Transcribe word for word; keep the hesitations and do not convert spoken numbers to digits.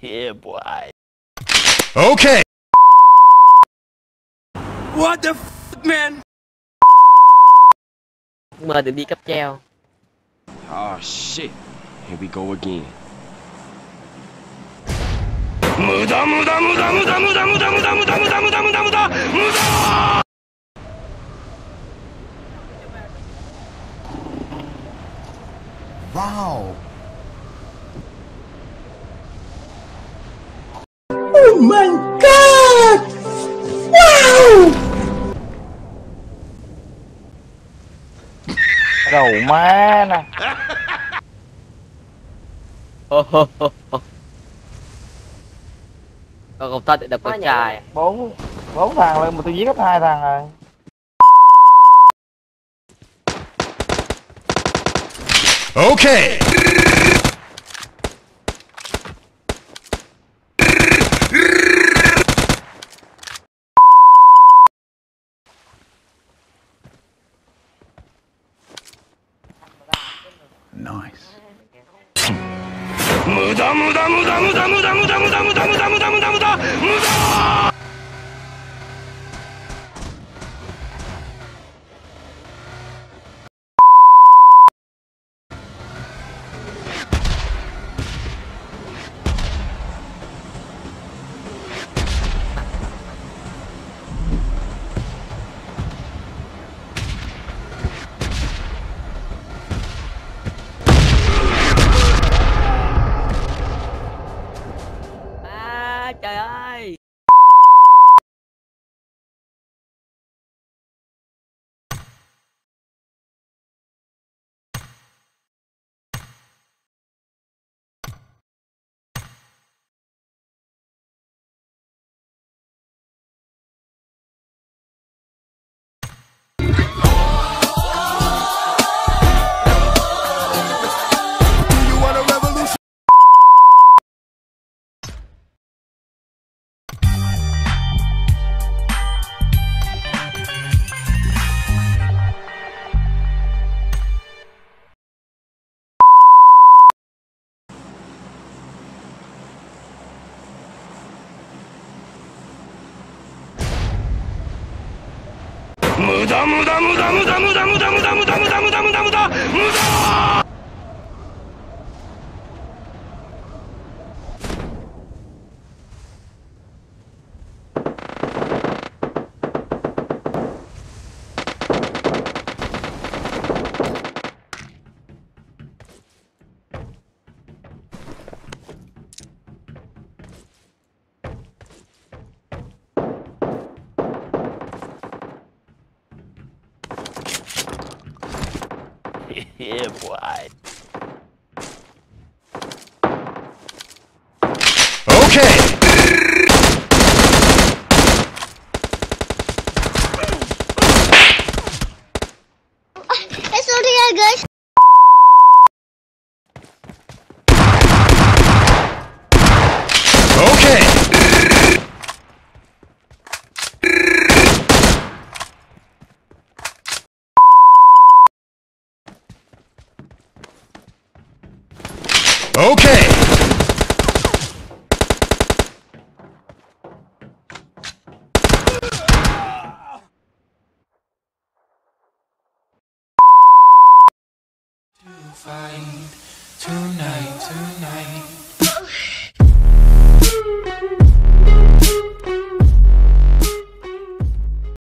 Yeah, boy. Okay. What the f***, man? Mời tự đi cấp treo. Oh shit. Here we go again. Muda muda muda muda muda muda muda muda muda muda muda muda muda. Wow. Oh my god! Wow! Đầu má nè. Còn cục tết đập con trai. Bốn bốn thằng rồi mà tôi giết hết hai thằng rồi. Okay. Nice. Muda muda muda muda muda muda muda muda muda muda muda muda muda. Trời ơi. Muda muda muda muda muda muda muda muda muda muda muda muda muda. Yeah, boy. Okay.